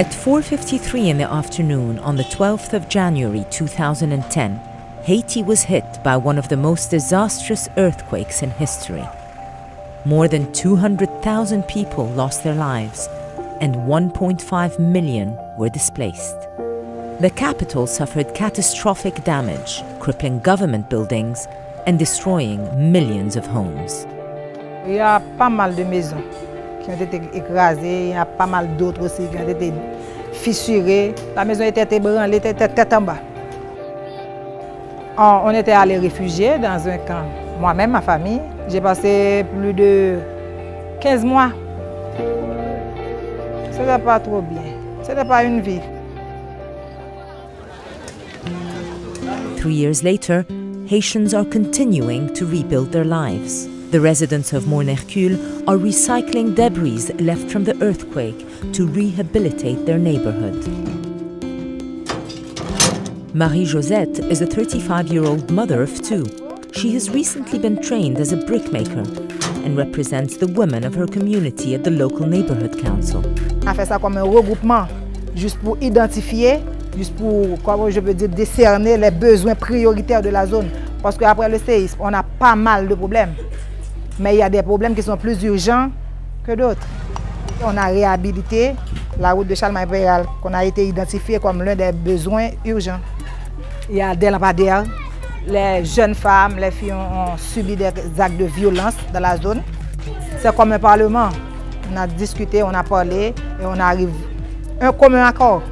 At 4:53 in the afternoon on the 12th of January 2010, Haiti was hit by one of the most disastrous earthquakes in history. More than 200,000 people lost their lives and 1.5 million were displaced. The capital suffered catastrophic damage, crippling government buildings and destroying millions of homes. Il y a pas mal de maisons qui ont été écrasées, il y a pas mal d'autres aussi qui ont été fissurées. La maison était ébranlée, était tête en bas. On était allés réfugiés dans un camp. Moi-même, ma famille, j'ai passé plus de 15 mois. Ce n'était pas trop bien. Ce n'était pas une vie. 3 years later, Haitians are continuing to rebuild their lives. The residents of Morne-Hercule are recycling debris left from the earthquake to rehabilitate their neighborhood. Marie-Josette is a 35-year-old mother of two. She has recently been trained as a brickmaker and represents the women of her community at the local neighborhood council. On fait ça comme un regroupement, juste pour identifier, juste pour, comment je peux dire, décerner les besoins prioritaires de la zone. Parce qu'après le séisme, on a pas mal de problèmes. Mais il y a des problèmes qui sont plus urgents que d'autres. On a réhabilité la route de Charles-Maurial, qu'on a été identifiée comme l'un des besoins urgents. Il y a Delabadea. Les jeunes femmes, les filles ont subi des actes de violence dans la zone. C'est comme un parlement. On a discuté, on a parlé et on arrive à un commun accord.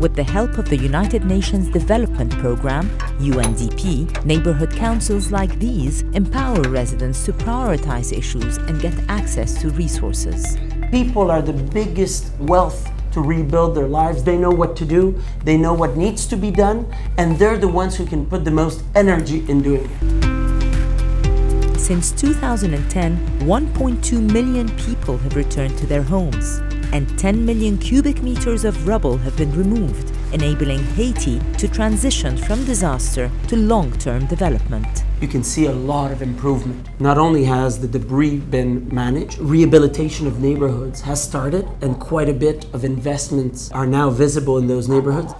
With the help of the United Nations Development Programme, UNDP, neighborhood councils like these empower residents to prioritize issues and get access to resources. People are the biggest wealth to rebuild their lives. They know what to do, they know what needs to be done, and they're the ones who can put the most energy in doing it. Since 2010, 1.2 million people have returned to their homes, and 10 million cubic meters of rubble have been removed, enabling Haiti to transition from disaster to long-term development. You can see a lot of improvement. Not only has the debris been managed, rehabilitation of neighborhoods has started, and quite a bit of investments are now visible in those neighborhoods.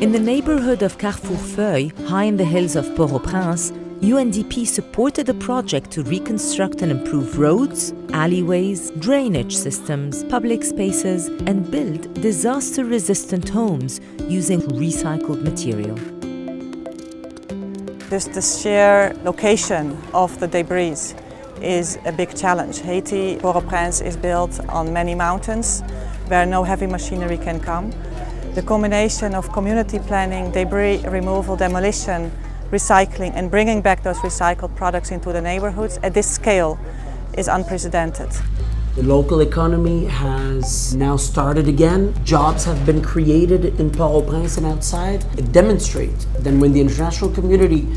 In the neighborhood of Carrefour Feuille, high in the hills of Port-au-Prince, UNDP supported a project to reconstruct and improve roads, alleyways, drainage systems, public spaces, and build disaster-resistant homes using recycled material. Just the sheer location of the debris is a big challenge. Haiti, Port-au-Prince is built on many mountains where no heavy machinery can come. The combination of community planning, debris removal, demolition, recycling and bringing back those recycled products into the neighborhoods at this scale is unprecedented. The local economy has now started again. Jobs have been created in Port-au-Prince and outside. It demonstrates that when the international community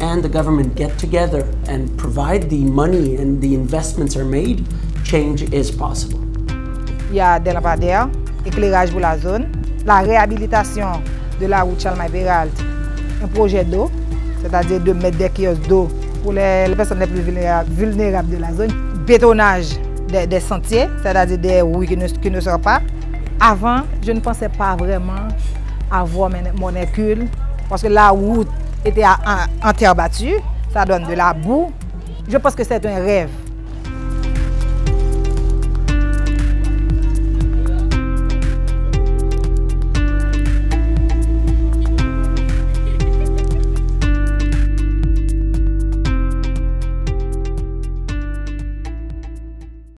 and the government get together and provide the money and the investments are made, change is possible. Il y a Delabadea, éclairage pour la zone, la réhabilitation de la route Charles-Maurial, un projet d'eau. C'est-à-dire de mettre des kiosques d'eau pour les personnes les plus vulnérables de la zone. Bétonnage des sentiers, c'est-à-dire des roues qui ne sortent pas. Avant, je ne pensais pas vraiment avoir Morne-Hercule parce que la route était en terre battue, ça donne de la boue. Je pense que c'est un rêve.